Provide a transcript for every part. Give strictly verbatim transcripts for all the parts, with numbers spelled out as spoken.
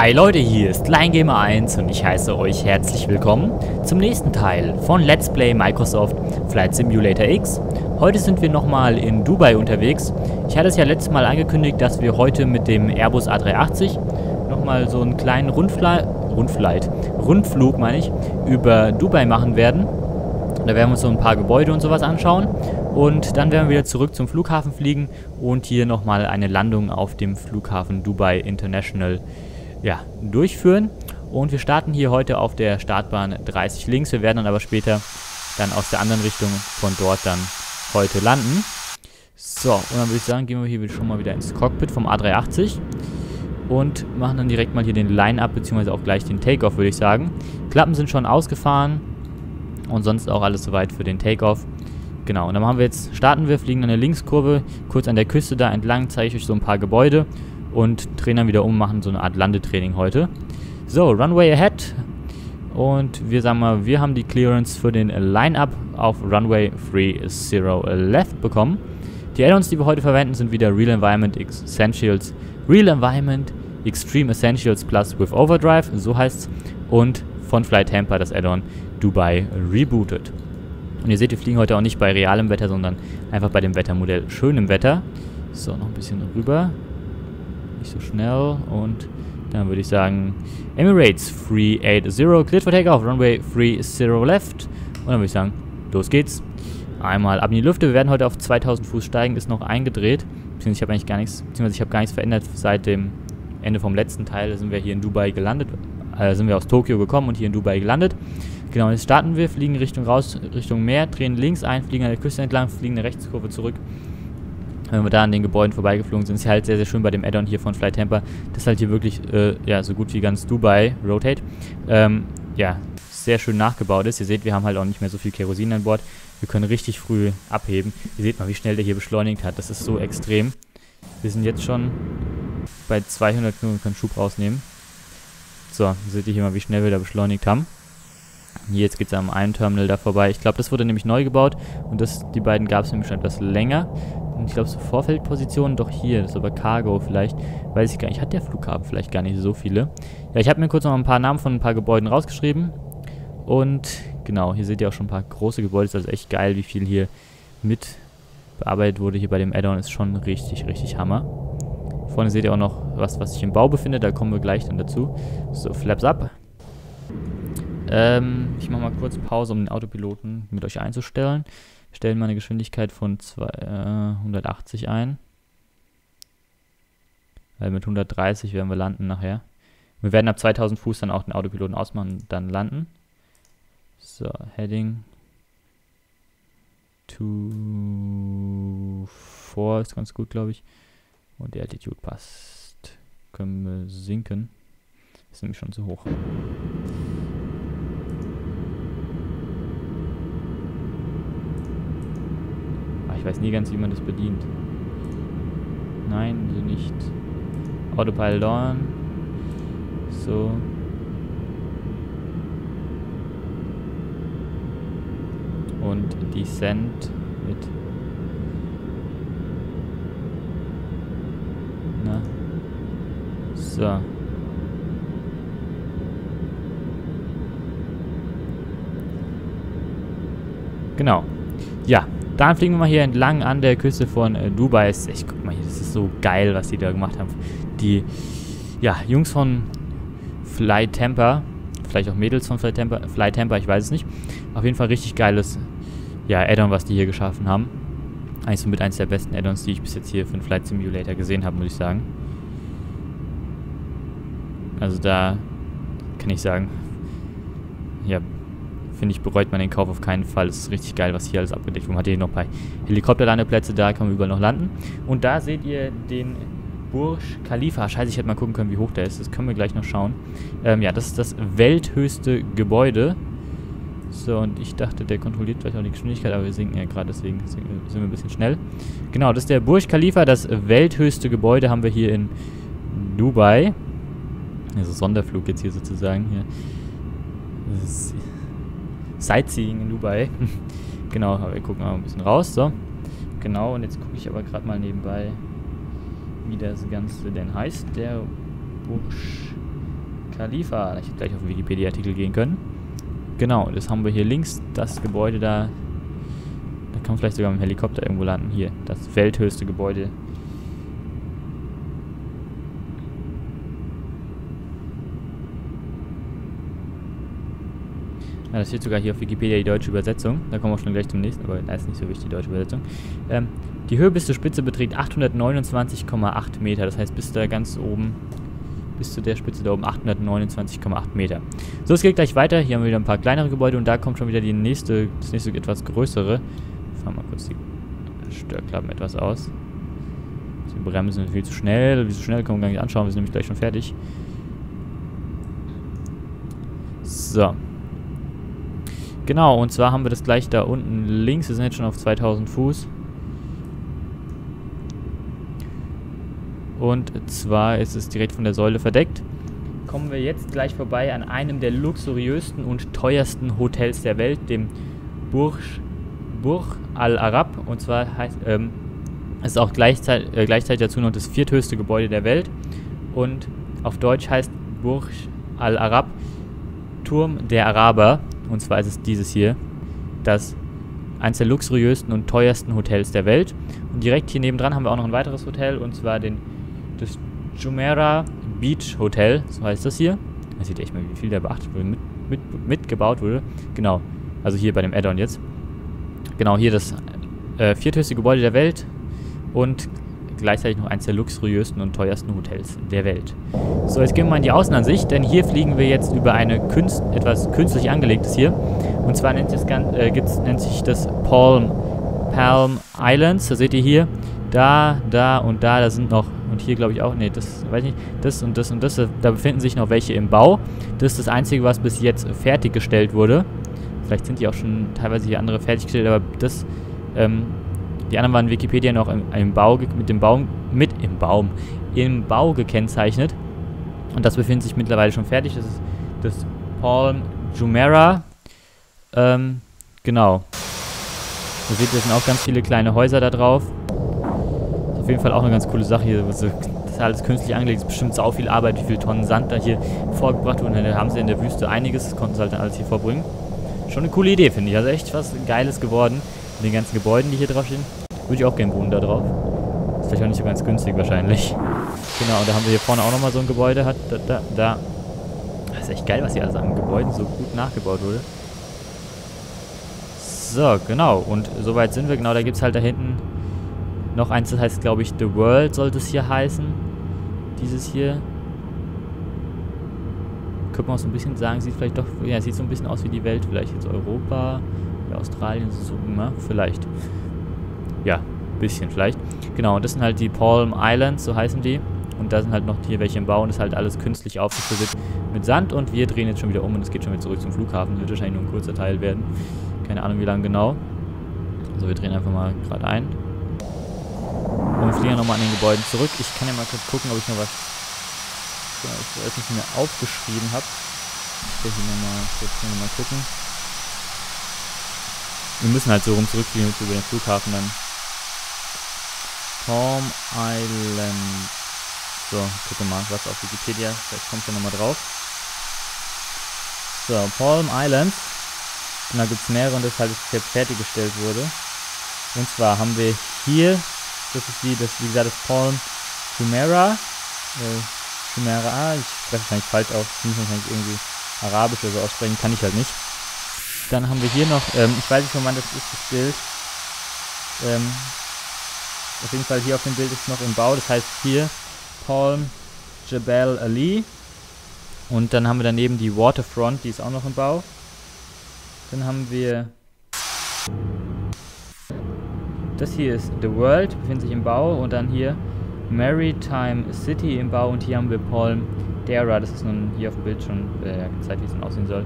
Hi Leute, hier ist LineGamer eins und ich heiße euch herzlich willkommen zum nächsten Teil von Let's Play Microsoft Flight Simulator X. Heute sind wir nochmal in Dubai unterwegs. Ich hatte es ja letztes Mal angekündigt, dass wir heute mit dem Airbus A drei achtzig nochmal so einen kleinen Rundfly Rundflight, Rundflug meine ich, über Dubai machen werden. Da werden wir uns so ein paar Gebäude und sowas anschauen. Und dann werden wir wieder zurück zum Flughafen fliegen und hier nochmal eine Landung auf dem Flughafen Dubai International ja, durchführen. Und wir starten hier heute auf der Startbahn dreißig links. Wir werden dann aber später dann aus der anderen Richtung von dort dann heute landen. So, und dann würde ich sagen, gehen wir hier schon mal wieder ins Cockpit vom A drei achtzig. Und machen dann direkt mal hier den Line-Up, beziehungsweise auch gleich den Takeoff, würde ich sagen. Klappen sind schon ausgefahren. Und sonst auch alles soweit für den Takeoff. Genau, und dann haben wir jetzt, starten wir, fliegen dann eine Linkskurve, kurz an der Küste da entlang, zeige ich euch so ein paar Gebäude und drehen dann wieder um, machen so eine Art Landetraining heute. So, Runway Ahead. Und wir sagen mal, wir haben die Clearance für den Line-Up auf Runway three zero Left bekommen. Die Add-ons, die wir heute verwenden, sind wieder Real Environment Essentials, Real Environment Extreme Essentials Plus with Overdrive, so heißt's, und von Flight Tampa das Add-on Dubai Rebooted. Und ihr seht, wir fliegen heute auch nicht bei realem Wetter, sondern einfach bei dem Wettermodell schönem Wetter. So, noch ein bisschen rüber. Nicht so schnell. Und dann würde ich sagen, Emirates three eighty, cleared for takeoff, Runway three zero left. Und dann würde ich sagen, los geht's. Einmal ab in die Lüfte. Wir werden heute auf zweitausend Fuß steigen, ist noch eingedreht. Beziehungsweise ich habe eigentlich gar nichts, beziehungsweise ich habe gar nichts verändert seit dem Ende vom letzten Teil. Da sind wir hier in Dubai gelandet. Äh, sind wir aus Tokio gekommen und hier in Dubai gelandet. Genau, jetzt starten wir, fliegen Richtung raus, Richtung Meer, drehen links ein, fliegen an der Küste entlang, fliegen eine Rechtskurve zurück. Wenn wir da an den Gebäuden vorbeigeflogen sind, ist ja halt sehr, sehr schön bei dem Add-on hier von FlyTampa, dass halt hier wirklich, äh, ja, so gut wie ganz Dubai Rotate, ähm, ja, sehr schön nachgebaut ist. Ihr seht, wir haben halt auch nicht mehr so viel Kerosin an Bord. Wir können richtig früh abheben. Ihr seht mal, wie schnell der hier beschleunigt hat. Das ist so extrem. Wir sind jetzt schon bei zweihundert Knoten und können Schub rausnehmen. So, seht ihr hier mal, wie schnell wir da beschleunigt haben. Hier, jetzt geht es am einen Terminal da vorbei. Ich glaube, das wurde nämlich neu gebaut und das, die beiden gab es nämlich schon etwas länger. Und ich glaube, so Vorfeldpositionen, doch hier, das ist aber Cargo vielleicht, weiß ich gar nicht, hat der Flughafen vielleicht gar nicht so viele. Ja, ich habe mir kurz noch ein paar Namen von ein paar Gebäuden rausgeschrieben und genau, hier seht ihr auch schon ein paar große Gebäude, ist also echt geil, wie viel hier mit bearbeitet wurde hier bei dem Add-on, ist schon richtig, richtig Hammer. Vorne seht ihr auch noch was, was sich im Bau befindet, da kommen wir gleich dann dazu. So, Flaps up. Ähm, ich mache mal kurz Pause, um den Autopiloten mit euch einzustellen. Wir stellen mal eine Geschwindigkeit von zweihundertachtzig ein. Weil mit hundertdreißig werden wir landen nachher. Wir werden ab zweitausend Fuß dann auch den Autopiloten ausmachen und dann landen. So, Heading zwei vier ist ganz gut, glaube ich. Und die Altitude passt. Können wir sinken. Ist nämlich schon zu hoch. Ich weiß nie ganz, wie man das bedient. Nein, so nicht. Autopilot on. So. Und Descent mit. Na. So. Genau. Ja. Dann fliegen wir mal hier entlang an der Küste von äh, Dubai. Ich guck mal hier, das ist so geil, was die da gemacht haben. Die, ja, Jungs von Flight Tampa, vielleicht auch Mädels von Flight Tampa, Flight Tampa, ich weiß es nicht. Auf jeden Fall richtig geiles, ja, Add-on, was die hier geschaffen haben. Eigentlich so mit eins der besten Add-ons, die ich bis jetzt hier für den Flight Simulator gesehen habe, muss ich sagen. Also da kann ich sagen, ja, finde ich, bereut man den Kauf auf keinen Fall. Es ist richtig geil, was hier alles abgedeckt wurde. Man hat hier noch ein paar Helikopterlandeplätze, da kann man überall noch landen. Und da seht ihr den Burj Khalifa. Scheiße, ich hätte mal gucken können, wie hoch der ist. Das können wir gleich noch schauen. Ähm, ja, das ist das welthöchste Gebäude. So, und ich dachte, der kontrolliert vielleicht auch die Geschwindigkeit, aber wir sinken ja gerade, deswegen sind wir ein bisschen schnell. Genau, das ist der Burj Khalifa. Das welthöchste Gebäude haben wir hier in Dubai. Also Sonderflug jetzt hier sozusagen. Hier. Das ist Sightseeing in Dubai. Genau, aber wir gucken mal ein bisschen raus. So. Genau, und jetzt gucke ich aber gerade mal nebenbei, wie das Ganze denn heißt. Der Burj Khalifa. Ich hätte gleich auf den Wikipedia-Artikel gehen können. Genau, das haben wir hier links, das Gebäude da. Da kann man vielleicht sogar mit dem Helikopter irgendwo landen. Hier, das welthöchste Gebäude. Ja, das steht sogar hier auf Wikipedia die deutsche Übersetzung. Da kommen wir schon gleich zum nächsten, aber da ist nicht so wichtig die deutsche Übersetzung. Ähm, die Höhe bis zur Spitze beträgt achthundertneunundzwanzig Komma acht Meter. Das heißt, bis da ganz oben, bis zu der Spitze da oben achthundertneunundzwanzig Komma acht Meter. So, es geht gleich weiter. Hier haben wir wieder ein paar kleinere Gebäude und da kommt schon wieder die nächste, das nächste etwas größere. Ich fahre mal kurz die Störklappen etwas aus. Die Bremsen sind viel zu schnell. Wie so schnell können wir gar nicht anschauen. Wir sind nämlich gleich schon fertig. So. Genau, und zwar haben wir das gleich da unten links. Wir sind jetzt schon auf zweitausend Fuß. Und zwar ist es direkt von der Säule verdeckt. Kommen wir jetzt gleich vorbei an einem der luxuriösten und teuersten Hotels der Welt, dem Burj, Burj Al Arab. Und zwar heißt, ähm, ist auch gleichzeitig, äh, gleichzeitig dazu noch das vierthöchste Gebäude der Welt. Und auf Deutsch heißt Burj Al Arab Turm der Araber. Und zwar ist es dieses hier, das eines der luxuriösten und teuersten Hotels der Welt. Und direkt hier nebendran haben wir auch noch ein weiteres Hotel, und zwar den, das Jumeirah Beach Hotel, so heißt das hier. Man sieht echt mal, wie viel da beachtet wurde, mit, mit, mitgebaut wurde. Genau, also hier bei dem Add-on jetzt. Genau, hier das äh, vierthöchste Gebäude der Welt und gleichzeitig noch eines der luxuriösten und teuersten Hotels der Welt. So, jetzt gehen wir mal in die Außenansicht, denn hier fliegen wir jetzt über eine Künst, etwas künstlich angelegtes hier. Und zwar nennt, das, äh, gibt's, nennt sich das Palm, Palm Islands. Da seht ihr hier, da, da und da, da sind noch, und hier glaube ich auch, nee, das, weiß nicht, das und das und das, da befinden sich noch welche im Bau. Das ist das Einzige, was bis jetzt fertiggestellt wurde. Vielleicht sind die auch schon teilweise hier andere fertiggestellt, aber das, ähm, die anderen waren Wikipedia noch im, im Bau, mit dem Baum, mit im Baum, im Bau gekennzeichnet. Und das befindet sich mittlerweile schon fertig. Das ist das Palm Jumeirah. Ähm, genau. Ihr seht, da sind auch ganz viele kleine Häuser da drauf. Ist auf jeden Fall auch eine ganz coole Sache hier. Das ist alles künstlich angelegt. Das ist bestimmt sau viel Arbeit, wie viele Tonnen Sand da hier vorgebracht wurden. Da haben sie in der Wüste einiges. Das konnten sie halt dann alles hier vorbringen. Schon eine coole Idee, finde ich. Also echt was Geiles geworden. Den ganzen Gebäuden, die hier drauf stehen. Würde ich auch gerne wohnen da drauf. Ist vielleicht auch nicht so ganz günstig wahrscheinlich. Genau, und da haben wir hier vorne auch nochmal so ein Gebäude. Hat, da, da, da. Das ist echt geil, was hier alles an Gebäuden so gut nachgebaut wurde. So, genau. Und soweit sind wir. Genau, da gibt es halt da hinten noch eins, das heißt, glaube ich, The World sollte es hier heißen. Dieses hier. Könnte man auch so ein bisschen sagen, sieht vielleicht doch, ja, sieht so ein bisschen aus wie die Welt. Vielleicht jetzt Europa. Australien, so immer, vielleicht. Ja, ein bisschen vielleicht. Genau, und das sind halt die Palm Islands, so heißen die. Und da sind halt noch hier welche im Bau und das ist halt alles künstlich aufgeschüttet mit Sand. Und wir drehen jetzt schon wieder um und es geht schon wieder zurück zum Flughafen. Das wird wahrscheinlich nur ein kurzer Teil werden. Keine Ahnung, wie lang genau. Also wir drehen einfach mal gerade ein. Und fliegen nochmal an den Gebäuden zurück. Ich kann ja mal kurz gucken, ob ich noch was nicht mehr aufgeschrieben habe. Ich will hier nochmal kurz nochmal gucken. Wir müssen halt so rum zurückfliegen über den Flughafen dann. Palm Island. So, gucken wir mal, was auf Wikipedia. Vielleicht kommt ja nochmal drauf. So, Palm Island. Und da gibt es mehrere und deshalb ist es jetzt fertiggestellt wurde. Und zwar haben wir hier, das ist die, das, wie gesagt, das Palm Jumeirah. Äh, Jumeirah, ich spreche es eigentlich falsch auf, ich muss wahrscheinlich irgendwie Arabisch oder so aussprechen, kann ich halt nicht. Dann haben wir hier noch, ähm, ich weiß nicht, wo man das ist, das Bild. Ähm, auf jeden Fall hier auf dem Bild ist noch im Bau, das heißt hier Palm Jebel Ali. Und dann haben wir daneben die Waterfront, die ist auch noch im Bau. Dann haben wir... Das hier ist The World, befindet sich im Bau. Und dann hier Maritime City im Bau. Und hier haben wir Palm Dera, das ist nun hier auf dem Bild schon äh, gezeigt, wie es dann aussehen soll.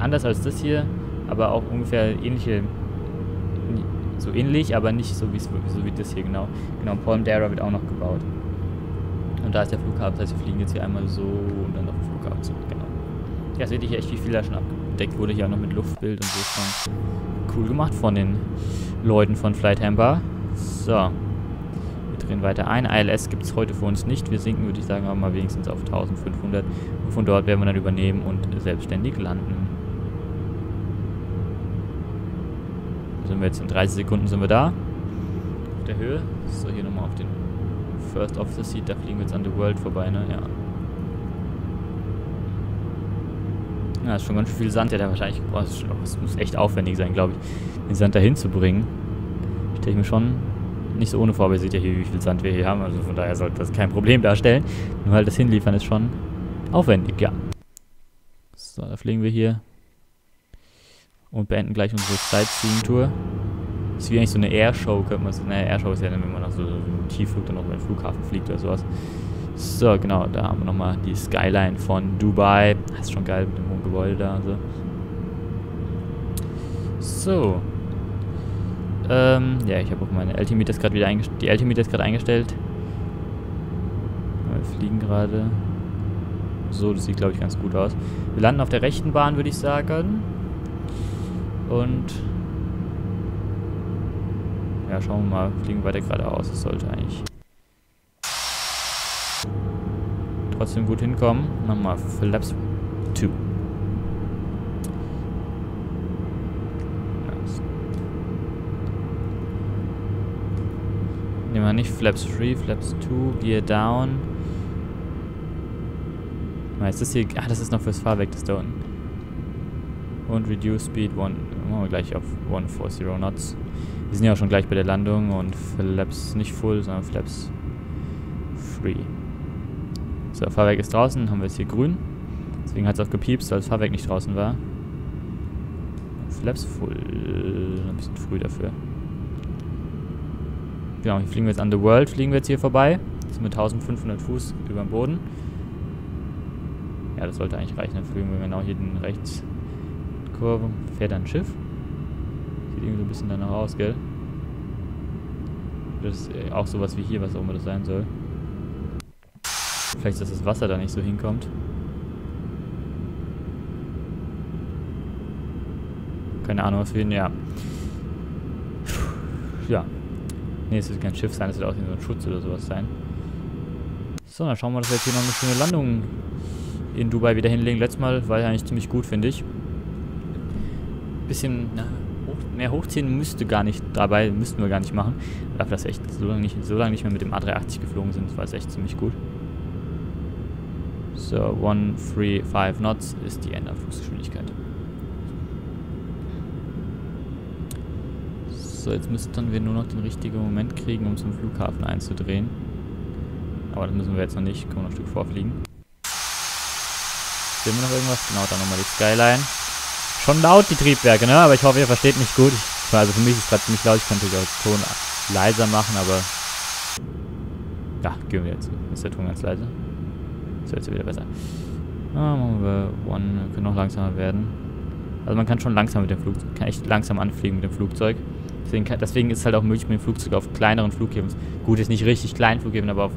Anders als das hier, aber auch ungefähr ähnliche, so ähnlich, aber nicht so wie, so wie das hier, genau. Genau, Palm Dera wird auch noch gebaut. Und da ist der Flughafen, das heißt, wir fliegen jetzt hier einmal so und dann auf den Flughafen zurück, genau. Ja, seht ihr hier echt, wie viel da schon abgedeckt wurde, hier auch noch mit Luftbild und so, schon cool gemacht von den Leuten von FlyTampa. So, wir drehen weiter ein. I L S gibt es heute für uns nicht. Wir sinken, würde ich sagen, aber mal wenigstens auf eintausendfünfhundert. Und von dort werden wir dann übernehmen und selbstständig landen. Sind wir jetzt in dreißig Sekunden sind wir da. Auf der Höhe. So, hier nochmal auf den First Officer Seat. Da fliegen wir jetzt an The World vorbei, ne? Ja. Ja, ist schon ganz schön viel Sand, der da wahrscheinlich gebraucht ist. Das muss echt aufwendig sein, glaube ich, den Sand da hinzubringen. Stelle ich mir schon nicht so ohne vor, aber ihr seht ja hier, wie viel Sand wir hier haben. Also von daher sollte das kein Problem darstellen. Nur halt das Hinliefern ist schon aufwendig, ja. So, da fliegen wir hier. Und beenden gleich unsere Sightseeing-Tour. Das ist wie eigentlich so eine Airshow, könnte man sagen. Naja, Airshow ist ja dann, wenn man noch so einen Tiefflug dann noch über den Flughafen fliegt oder sowas. So, genau, da haben wir nochmal die Skyline von Dubai. Das ist schon geil mit dem hohen Gebäude da und so. So. Ähm, ja, ich habe auch meine Altimeter gerade wieder eingestellt. Die Altimeter ist gerade eingestellt. Wir fliegen gerade. So, das sieht, glaube ich, ganz gut aus. Wir landen auf der rechten Bahn, würde ich sagen. Und ja, schauen wir mal, fliegen weiter geradeaus. Das sollte eigentlich trotzdem gut hinkommen. Machen wir Flaps zwei. Nehmen wir nicht Flaps drei, Flaps zwei, Gear Down. Ist das hier? Ah, das ist noch fürs Fahrwerk, das da unten. Und Reduce Speed eins. Machen wir gleich auf hundertvierzig Knots. Wir sind ja auch schon gleich bei der Landung und Flaps nicht Full, sondern Flaps Free. So, Fahrwerk ist draußen, haben wir jetzt hier grün. Deswegen hat es auch gepiepst, weil das Fahrwerk nicht draußen war. Flaps Full. Ein bisschen früh dafür. Genau, hier fliegen wir jetzt an The World, fliegen wir jetzt hier vorbei. Jetzt mit eintausendfünfhundert Fuß über dem Boden. Ja, das sollte eigentlich reichen. Dann fliegen wir genau hier den rechts. Kurve, fährt ein Schiff. Sieht irgendwie so ein bisschen danach aus, gell? Das ist auch sowas wie hier, was auch immer das sein soll. Vielleicht, dass das Wasser da nicht so hinkommt. Keine Ahnung, was wir hin, ja. Ja. Ne, es wird kein Schiff sein, es wird auch so ein Schutz oder sowas sein. So, dann schauen wir, dass wir jetzt hier noch eine schöne Landung in Dubai wieder hinlegen. Letztes Mal war ja eigentlich ziemlich gut, finde ich. Bisschen na, hoch, mehr hochziehen müsste gar nicht, dabei müssten wir gar nicht machen. Aber das echt so lange nicht, so lange nicht mehr mit dem A drei achtzig geflogen sind, war es echt ziemlich gut. So, hundertfünfunddreißig Knots ist die Endanflugsgeschwindigkeit. So, jetzt müssten wir nur noch den richtigen Moment kriegen, um zum Flughafen einzudrehen. Aber das müssen wir jetzt noch nicht, können wir noch ein Stück vorfliegen. Sehen wir noch irgendwas? Genau, dann nochmal die Skyline. Schon laut, die Triebwerke, ne? Aber ich hoffe, ihr versteht mich gut. Ich, also für mich ist es gerade ziemlich laut. Ich könnte den Ton leiser machen, aber... Ja, gehen wir jetzt. Ist der Ton ganz leise? Ist jetzt wieder besser. Ah, machen wir One. Wir können noch langsamer werden. Also man kann schon langsam mit dem Flugzeug... Kann echt langsam anfliegen mit dem Flugzeug. Deswegen, kann, deswegen ist es halt auch möglich mit dem Flugzeug auf kleineren Flughäfen. Gut, ist nicht richtig kleinen Flughäfen, aber auf